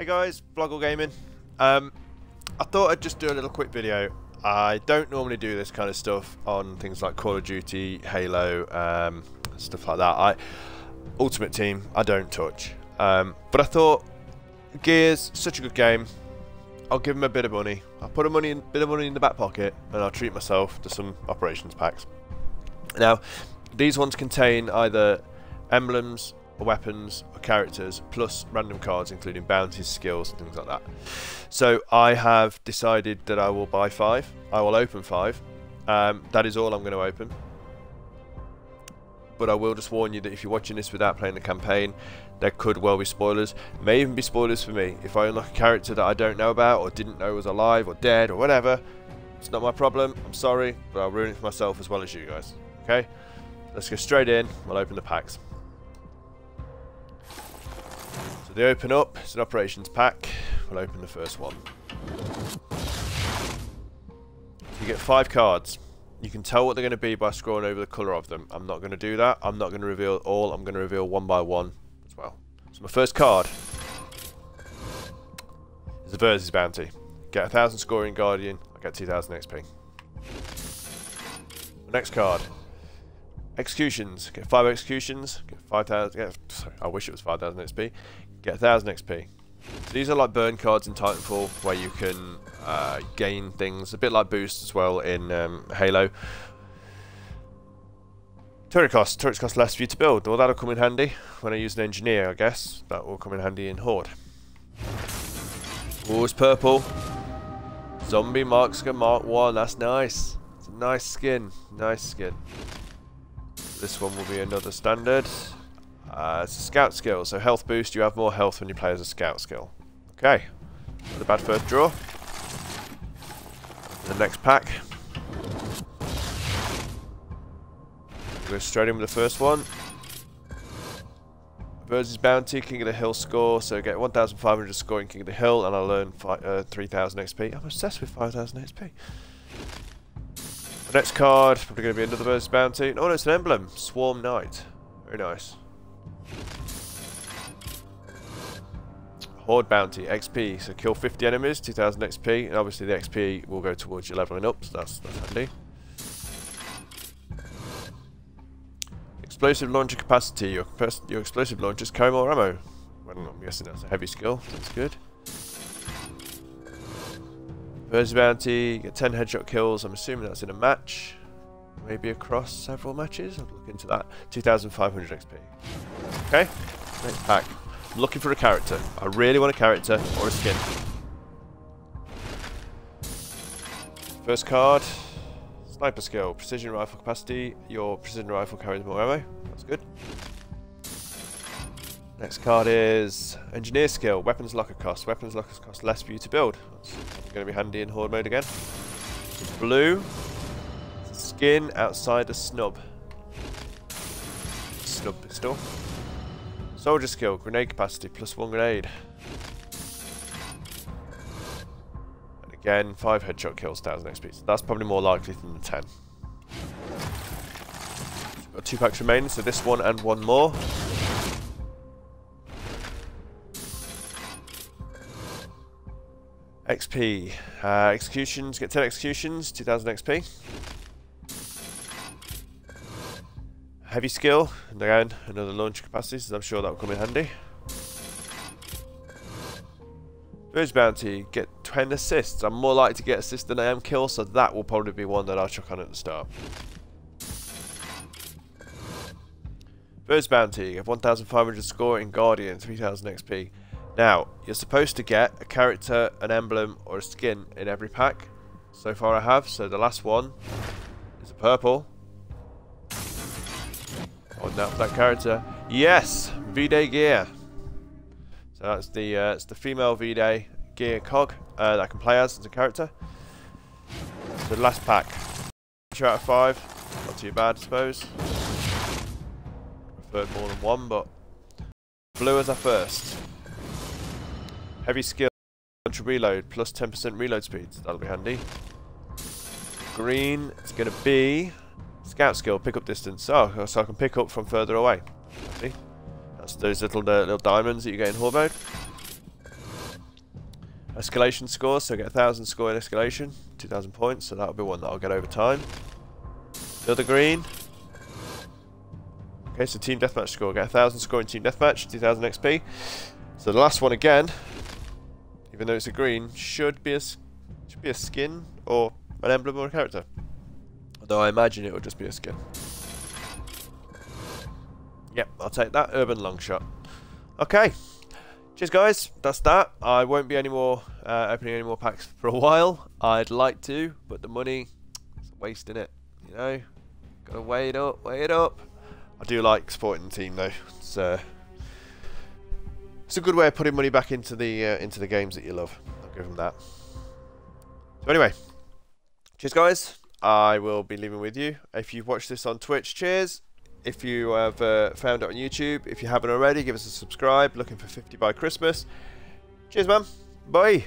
Hey guys, Vloggle Gaming. I thought I'd just do a little quick video. I don't normally do this kind of stuff on things like Call of Duty, Halo, stuff like that. Ultimate Team, I don't touch. But I thought, Gears, such a good game. I'll give him a bit of money. I'll put a bit of money in the back pocket, and I'll treat myself to some operations packs. Now, these ones contain either emblems, or weapons, or characters, plus random cards, including bounties, skills, and things like that. So I have decided that I will buy 5. I will open 5. That is all I'm going to open. But I will just warn you that if you're watching this without playing the campaign, there could well be spoilers. May even be spoilers for me. If I unlock a character that I don't know about or didn't know was alive or dead or whatever, it's not my problem. I'm sorry, but I'll ruin it for myself as well as you guys. Okay? Let's go straight in. We'll open the packs. So they open up. It's an operations pack. We'll open the first one. You get 5 cards. You can tell what they're going to be by scrolling over the colour of them. I'm not going to do that. I'm not going to reveal all. I'm going to reveal one by one as well. So my first card is the Versus Bounty. Get 1,000 scoring Guardian. I get 2,000 XP. The next card. Executions. Get 5 Executions. Get 5,000... Sorry, I wish it was 5,000 XP. Get 1,000 XP. So these are like burn cards in Titanfall where you can gain things, a bit like boosts as well in Halo. Turret costs. Turrets cost less for you to build. Well, that'll come in handy when I use an engineer, I guess. That will come in handy in Horde. Oh, it's purple. Zombie Marksman Mark 1. That's nice. It's a nice skin. Nice skin. This one will be another standard. It's a scout skill, so health boost. You have more health when you play as a scout skill. Okay, not a bad first draw. The next pack. We'll go straight in with the first one. Versus Bounty, King of the Hill score. So get 1,500 scoring King of the Hill, and I'll earn 3,000 XP. I'm obsessed with 5,000 XP. The next card, probably going to be another Versus Bounty. Oh no, it's an emblem. Swarm Knight. Very nice. Horde Bounty, XP, so kill 50 enemies, 2,000 XP, and obviously the XP will go towards your leveling up, so that's handy. Explosive Launcher Capacity, your explosive launchers carry more ammo. Well, I'm guessing that's a heavy skill, that's good. Versus Bounty, get 10 headshot kills, I'm assuming that's in a match. Maybe across several matches, I'll look into that. 2,500 XP. Okay, next pack. I'm looking for a character. I really want a character or a skin. First card, Sniper Skill, Precision Rifle Capacity. Your Precision Rifle carries more ammo, that's good. Next card is Engineer Skill, Weapons Locker Cost. Weapons Locker Cost less for you to build. That's going to be handy in Horde mode again. Blue. Skin outside a snub. Snub pistol. Soldier skill, grenade capacity, +1 grenade. And again, 5 headshot kills, 1,000 XP. So that's probably more likely than the 10. We've got 2 packs remaining, so this one and one more. XP. Executions, get 10 executions, 2,000 XP. Heavy skill, and again, another launcher capacity, so I'm sure that'll come in handy. Verge Bounty, get 10 assists. I'm more likely to get assists than I am kills, so that will probably be one that I'll chuck on at the start. Verge Bounty, you have 1,500 score in Guardian, 3,000 XP. Now, you're supposed to get a character, an emblem, or a skin in every pack. So far I have, so the last one is a purple. On that character, yes, V-Day Gear. So that's the it's the female V-Day Gear cog that I can play as a character. So the last pack, 2 out of 5, not too bad, I suppose. Preferred more than one, but blue as our first. Heavy skill, ultra reload, +10% reload speed. So that'll be handy. Green, it's going to be. Scout skill, pick up distance. Oh, so I can pick up from further away. See? That's those little diamonds that you get in Horde mode. Escalation scores, so I get 1,000 score in escalation, 2,000 points, so that'll be one that I'll get over time. Build a green. Okay, so team deathmatch score, get 1,000 score in team deathmatch, 2,000 XP. So the last one again, even though it's a green, should be a skin or an emblem or a character. Although I imagine it will just be a skin. Yep, I'll take that urban long shot. Okay, cheers guys, that's that. I won't be any more opening any more packs for a while. I'd like to, but the money is wasting it. You know, gotta weigh it up. I do like supporting the team though. It's a good way of putting money back into the games that you love. I'll give them that. So anyway, cheers guys. I will be leaving with you. If you've watched this on Twitch, cheers. If you have found it on YouTube, if you haven't already, give us a subscribe. Looking for 50 by Christmas. Cheers, man. Bye.